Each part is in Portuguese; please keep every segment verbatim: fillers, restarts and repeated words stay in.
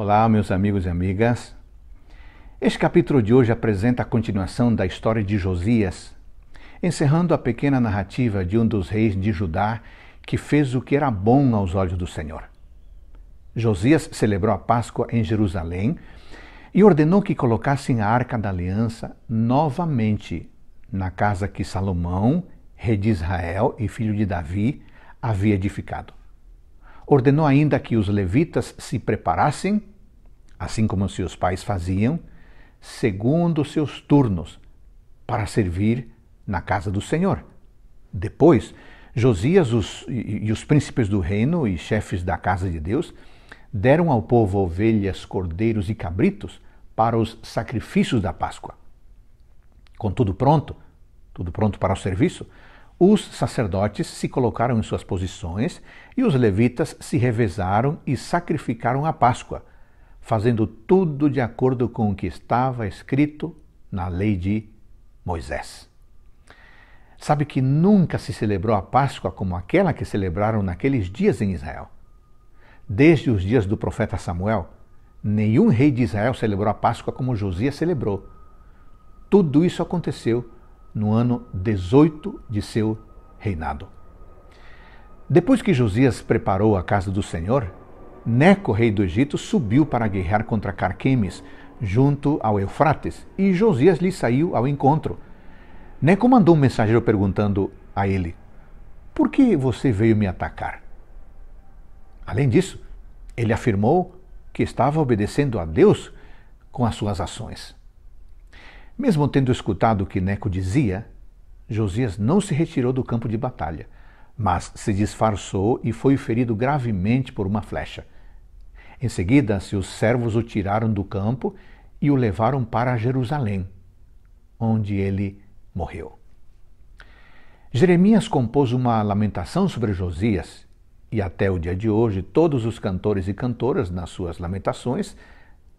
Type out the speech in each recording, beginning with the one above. Olá, meus amigos e amigas. Este capítulo de hoje apresenta a continuação da história de Josias, encerrando a pequena narrativa de um dos reis de Judá que fez o que era bom aos olhos do Senhor. Josias celebrou a Páscoa em Jerusalém e ordenou que colocassem a Arca da Aliança novamente na casa que Salomão, rei de Israel e filho de Davi, havia edificado. Ordenou ainda que os levitas se preparassem, assim como seus pais faziam, segundo seus turnos, para servir na casa do Senhor. Depois, Josias os, e os príncipes do reino e chefes da casa de Deus deram ao povo ovelhas, cordeiros e cabritos para os sacrifícios da Páscoa. Com tudo pronto, tudo pronto para o serviço, os sacerdotes se colocaram em suas posições e os levitas se revezaram e sacrificaram a Páscoa, fazendo tudo de acordo com o que estava escrito na lei de Moisés. Sabe que nunca se celebrou a Páscoa como aquela que celebraram naqueles dias em Israel. Desde os dias do profeta Samuel, nenhum rei de Israel celebrou a Páscoa como Josias celebrou. Tudo isso aconteceu no ano dezoito de seu reinado. Depois que Josias preparou a casa do Senhor, Neco, rei do Egito, subiu para guerrear contra Carquemes, junto ao Eufrates, e Josias lhe saiu ao encontro. Neco mandou um mensageiro perguntando a ele: "Por que você veio me atacar?" Além disso, ele afirmou que estava obedecendo a Deus com as suas ações. Mesmo tendo escutado o que Neco dizia, Josias não se retirou do campo de batalha, mas se disfarçou e foi ferido gravemente por uma flecha. Em seguida, seus servos o tiraram do campo e o levaram para Jerusalém, onde ele morreu. Jeremias compôs uma lamentação sobre Josias, e até o dia de hoje, todos os cantores e cantoras, nas suas lamentações,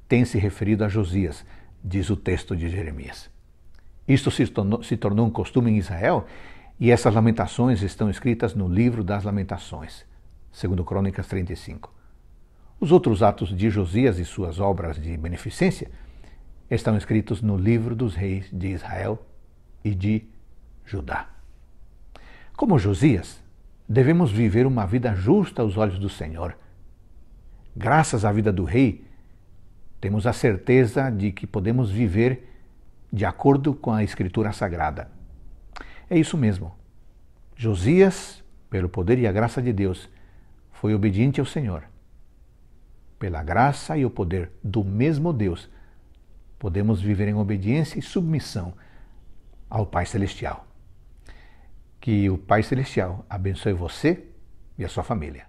têm se referido a Josias, diz o texto de Jeremias. Isto se tornou, se tornou um costume em Israel, e essas lamentações estão escritas no livro das Lamentações, segundo Crônicas trinta e cinco. Os outros atos de Josias e suas obras de beneficência estão escritos no livro dos reis de Israel e de Judá. Como Josias, devemos viver uma vida justa aos olhos do Senhor. Graças à vida do rei, temos a certeza de que podemos viver de acordo com a Escritura Sagrada. É isso mesmo. Josias, pelo poder e a graça de Deus, foi obediente ao Senhor. Pela graça e o poder do mesmo Deus, podemos viver em obediência e submissão ao Pai Celestial. Que o Pai Celestial abençoe você e a sua família.